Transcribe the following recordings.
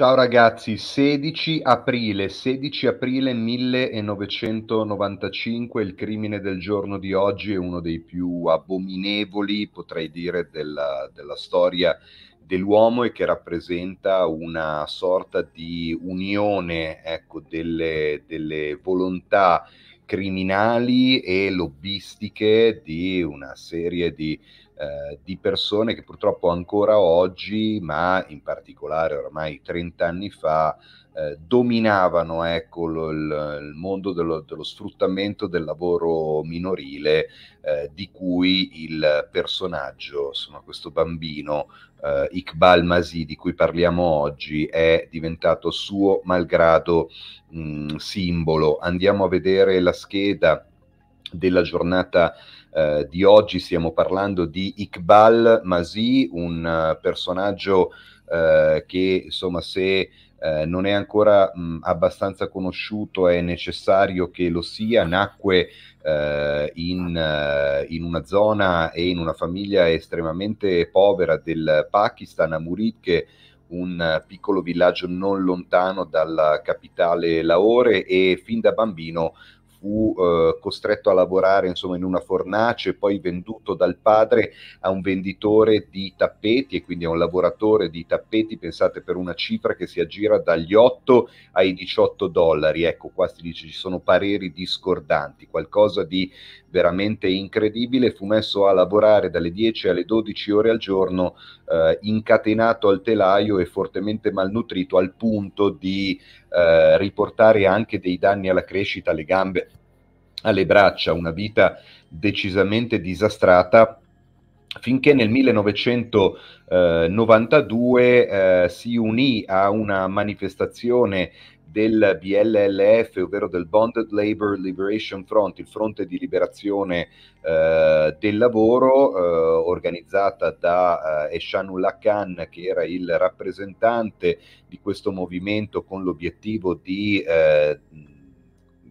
Ciao ragazzi, 16 aprile 1995, il crimine del giorno di oggi è uno dei più abominevoli, potrei dire, della storia dell'uomo, e che rappresenta una sorta di unione, ecco, delle volontà criminali e lobbistiche di una serie di persone che purtroppo ancora oggi, ma in particolare ormai 30 anni fa, dominavano, ecco, il mondo dello sfruttamento del lavoro minorile, di cui il personaggio, insomma questo bambino Iqbal Masih di cui parliamo oggi, è diventato suo malgrado simbolo. Andiamo a vedere la scheda della giornata di oggi. Stiamo parlando di Iqbal Masih, un personaggio che, insomma, se non è ancora abbastanza conosciuto è necessario che lo sia. Nacque in una zona e in una famiglia estremamente povera del Pakistan, a Murree, che un piccolo villaggio non lontano dalla capitale Lahore, e fin da bambino fu costretto a lavorare, insomma, in una fornace, poi venduto dal padre a un venditore di tappeti, e quindi a un lavoratore di tappeti, pensate, per una cifra che si aggira dagli 8 ai 18 dollari. Ecco, qua si dice ci sono pareri discordanti, qualcosa di veramente incredibile. Fu messo a lavorare dalle 10 alle 12 ore al giorno, incatenato al telaio e fortemente malnutrito, al punto di riportare anche dei danni alla crescita, alle gambe, alle braccia. Una vita decisamente disastrata, finché nel 1992 si unì a una manifestazione del BLLF, ovvero del Bonded Labor Liberation Front, il fronte di liberazione del lavoro, organizzata da Eshanulakan, che era il rappresentante di questo movimento, con l'obiettivo di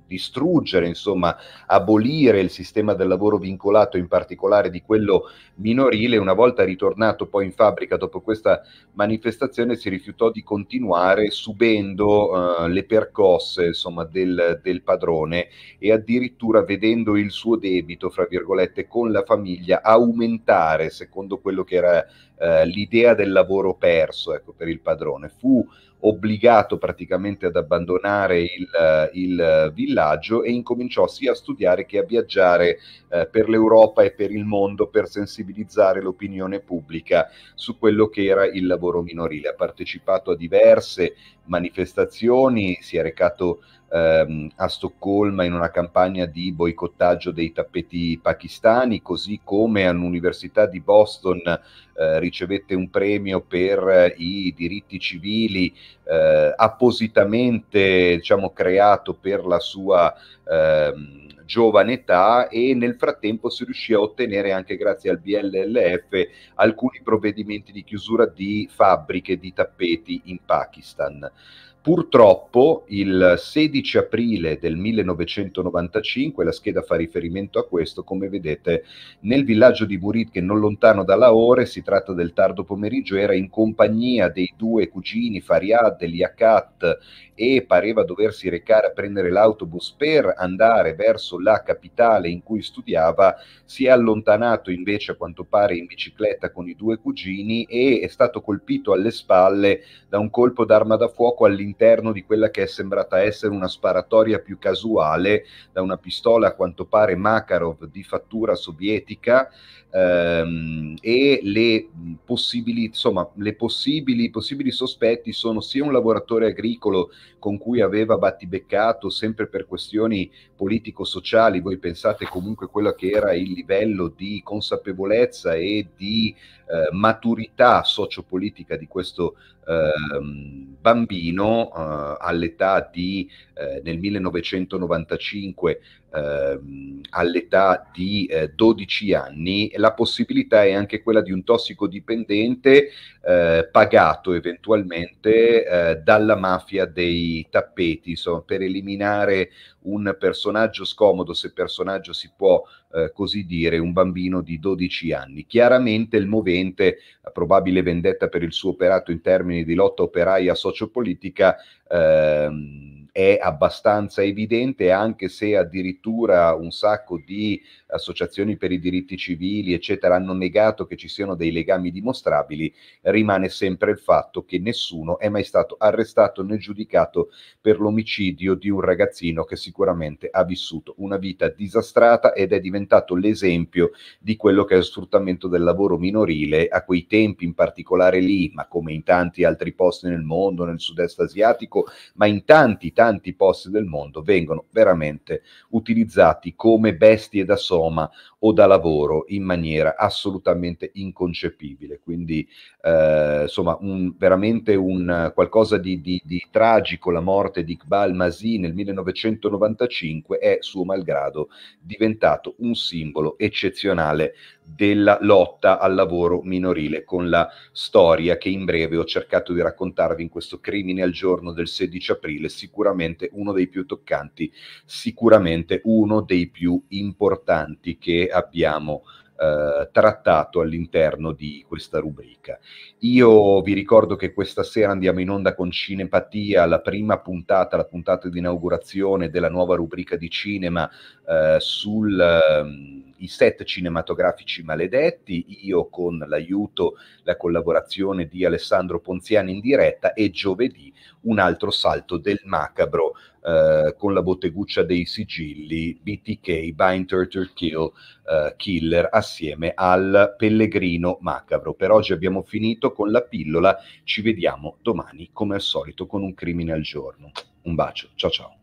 distruggere, insomma, abolire il sistema del lavoro vincolato, in particolare di quello minorile. Una volta ritornato poi in fabbrica dopo questa manifestazione, si rifiutò di continuare, subendo le percosse, insomma, del padrone, e addirittura vedendo il suo debito, fra virgolette, con la famiglia aumentare, secondo quello che era l'idea del lavoro perso, ecco, per il padrone. Fu obbligato praticamente ad abbandonare il villaggio, e incominciò sia a studiare che a viaggiare per l'Europa e per il mondo, per sensibilizzare l'opinione pubblica su quello che era il lavoro minorile. Ha partecipato a diverse manifestazioni, si è recato a Stoccolma in una campagna di boicottaggio dei tappeti pakistani, così come all'Università di Boston ricevette un premio per i diritti civili, appositamente, diciamo, creato per la sua giovane età. E nel frattempo si riuscì a ottenere, anche grazie al BLLF, alcuni provvedimenti di chiusura di fabbriche di tappeti in Pakistan. Purtroppo il 16 aprile del 1995, la scheda fa riferimento a questo, come vedete, nel villaggio di Burit, che non lontano da Lahore, si tratta del tardo pomeriggio, era in compagnia dei due cugini Fariad e Liakat, e pareva doversi recare a prendere l'autobus per andare verso la capitale in cui studiava. Si è allontanato invece, a quanto pare, in bicicletta con i due cugini, e è stato colpito alle spalle da un colpo d'arma da fuoco all'interno di quella che è sembrata essere una sparatoria più casuale, da una pistola, a quanto pare Makarov, di fattura sovietica, e i possibili sospetti sono sia un lavoratore agricolo con cui aveva battibeccato, sempre per questioni politico-sociali. Voi pensate comunque quello che era il livello di consapevolezza e di maturità sociopolitica di questo bambino, all'età di nel 1995 all'età di 12 anni, la possibilità è anche quella di un tossicodipendente pagato eventualmente dalla mafia dei tappeti, insomma, per eliminare un personaggio scomodo, se personaggio si può così dire, un bambino di 12 anni. Chiaramente il movente, la probabile vendetta per il suo operato in termini di lotta operaia sociopolitica, è abbastanza evidente, anche se addirittura un sacco di associazioni per i diritti civili eccetera hanno negato che ci siano dei legami dimostrabili, rimane sempre il fatto che nessuno è mai stato arrestato né giudicato per l'omicidio di un ragazzino che sicuramente ha vissuto una vita disastrata ed è diventato l'esempio di quello che è lo sfruttamento del lavoro minorile a quei tempi, in particolare lì, ma come in tanti altri posti nel mondo, nel sud-est asiatico, ma in tanti posti del mondo vengono veramente utilizzati come bestie da soma o da lavoro in maniera assolutamente inconcepibile. Quindi insomma, veramente un qualcosa di tragico. La morte di Iqbal Masih nel 1995 è, suo malgrado, diventato un simbolo eccezionale della lotta al lavoro minorile, con la storia che in breve ho cercato di raccontarvi in questo Crimine al giorno del 16 aprile, sicuramente uno dei più toccanti, sicuramente uno dei più importanti che abbiamo trattato all'interno di questa rubrica. Io vi ricordo che questa sera andiamo in onda con Cinepatia, la prima puntata, la puntata di inaugurazione della nuova rubrica di cinema sui set cinematografici maledetti, io con l'aiuto, la collaborazione di Alessandro Ponziani in diretta, e giovedì un altro salto del macabro con la botteguccia dei sigilli, BTK, Bind, Torture, Kill, Killer, assieme al Pellegrino Macabro. Per oggi abbiamo finito con la pillola, ci vediamo domani come al solito con un Crimine al giorno. Un bacio, ciao ciao.